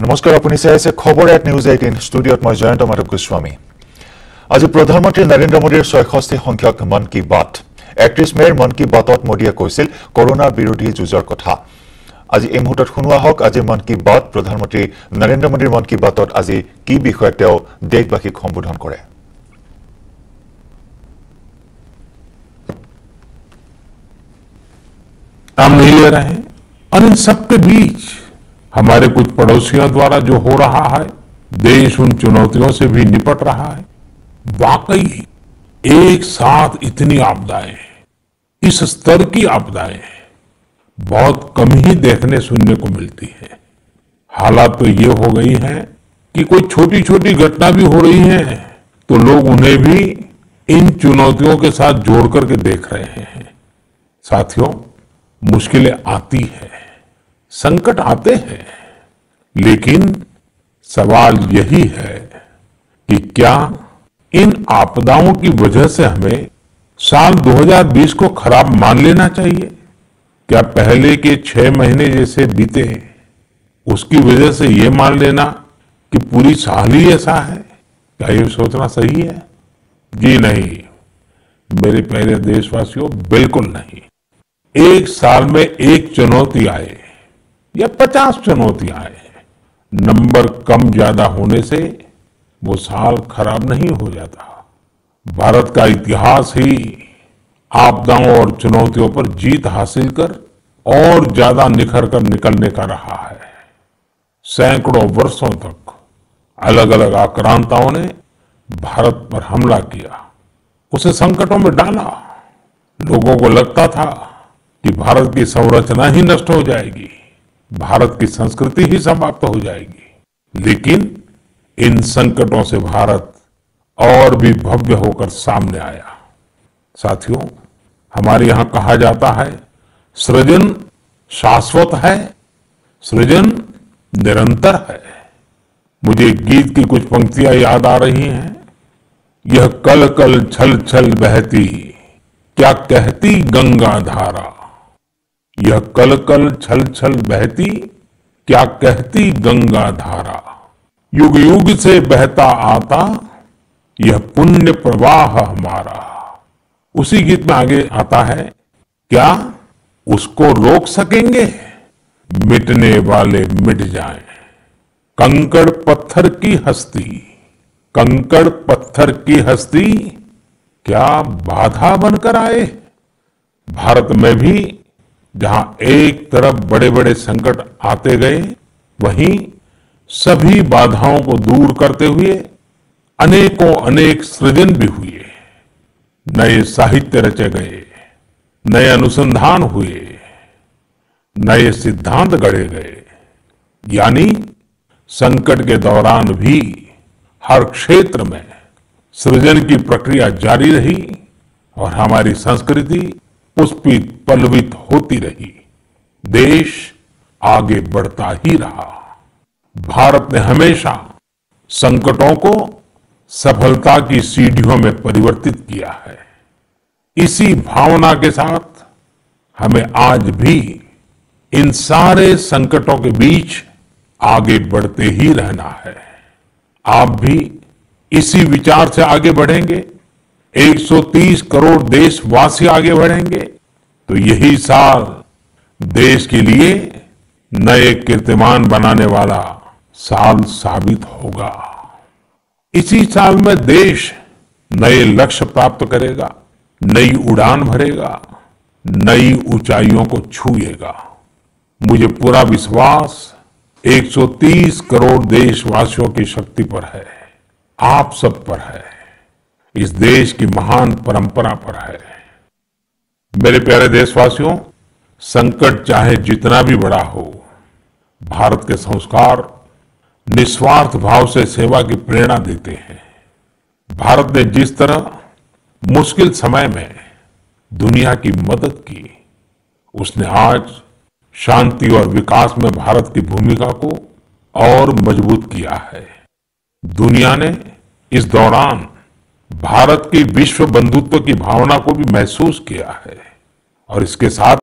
नमस्कार अपनी चाई से खबर एट न्यूज 18 स्टूडियोत मैं जयंत माधव गोस्वामी। आज प्रधानमंत्री नरेंद्र मोदी ৬৬ संख्यक मन की बात ৩১ মে'র मन की बात मोदी কৈছিল कोरोना विरोधी जुझर कथा। आज यह मुहूर्त शुना हक आज मन की बात प्रधानमंत्री नरेंद्र मोदी मन की बात आज की विषय देशवासीक सम्बोधन करे। नाम नहीं ले रहे हैं और इन सबके बीच हमारे कुछ पड़ोसियों द्वारा जो हो रहा है, देश उन चुनौतियों से भी निपट रहा है। वाकई एक साथ इतनी आपदाएं, इस स्तर की आपदाएं बहुत कम ही देखने सुनने को मिलती है। हालात तो ये हो गई है कि कोई छोटी छोटी घटना भी हो रही है तो लोग उन्हें भी इन चुनौतियों के साथ जोड़ करके देख रहे हैं। साथियों, मुश्किलें आती है, संकट आते हैं, लेकिन सवाल यही है कि क्या इन आपदाओं की वजह से हमें साल 2020 को खराब मान लेना चाहिए? क्या पहले के 6 महीने जैसे बीते उसकी वजह से ये मान लेना कि पूरी साल ही ऐसा है, क्या ये सोचना सही है? जी नहीं मेरे प्यारे देशवासियों, बिल्कुल नहीं। एक साल में एक चुनौती आए या 50 चुनौतियां आए, नंबर कम ज्यादा होने से वो साल खराब नहीं हो जाता। भारत का इतिहास ही आपदाओं और चुनौतियों पर जीत हासिल कर और ज्यादा निखर कर निकलने का रहा है। सैकड़ों वर्षों तक अलग अलग आक्रांताओं ने भारत पर हमला किया, उसे संकटों में डाला। लोगों को लगता था कि भारत की संरचना ही नष्ट हो जाएगी, भारत की संस्कृति ही समाप्त हो जाएगी, लेकिन इन संकटों से भारत और भी भव्य होकर सामने आया। साथियों, हमारे यहां कहा जाता है सृजन शाश्वत है, सृजन निरंतर है। मुझे गीत की कुछ पंक्तियां याद आ रही हैं। यह कल कल छल छल बहती क्या कहती गंगा धारा, यह कल कल छल छल बहती क्या कहती गंगा धारा, युग युग से बहता आता यह पुण्य प्रवाह हमारा। उसी गीत में आगे आता है, क्या उसको रोक सकेंगे? मिटने वाले मिट जाएं, कंकड़ पत्थर की हस्ती, कंकड़ पत्थर की हस्ती क्या बाधा बनकर आए। भारत में भी जहां एक तरफ बड़े बड़े संकट आते गए, वहीं सभी बाधाओं को दूर करते हुए अनेकों अनेक सृजन भी हुए। नए साहित्य रचे गए, नए अनुसंधान हुए, नए सिद्धांत गढ़े गए। यानी संकट के दौरान भी हर क्षेत्र में सृजन की प्रक्रिया जारी रही और हमारी संस्कृति पुष्पित पल्लवित होती रही। देश आगे बढ़ता ही रहा। भारत ने हमेशा संकटों को सफलता की सीढ़ियों में परिवर्तित किया है। इसी भावना के साथ हमें आज भी इन सारे संकटों के बीच आगे बढ़ते ही रहना है। आप भी इसी विचार से आगे बढ़ेंगे, 130 करोड़ देशवासी आगे बढ़ेंगे तो यही साल देश के लिए नए कीर्तिमान बनाने वाला साल साबित होगा। इसी साल में देश नए लक्ष्य प्राप्त करेगा, नई उड़ान भरेगा, नई ऊंचाइयों को छूएगा। मुझे पूरा विश्वास 130 करोड़ देशवासियों की शक्ति पर है, आप सब पर है, इस देश की महान परंपरा पर है। मेरे प्यारे देशवासियों, संकट चाहे जितना भी बड़ा हो, भारत के संस्कार निस्वार्थ भाव से सेवा की प्रेरणा देते हैं। भारत ने जिस तरह मुश्किल समय में दुनिया की मदद की, उसने आज शांति और विकास में भारत की भूमिका को और मजबूत किया है। दुनिया ने इस दौरान भारत की विश्व बंधुत्व की भावना को भी महसूस किया है और इसके साथ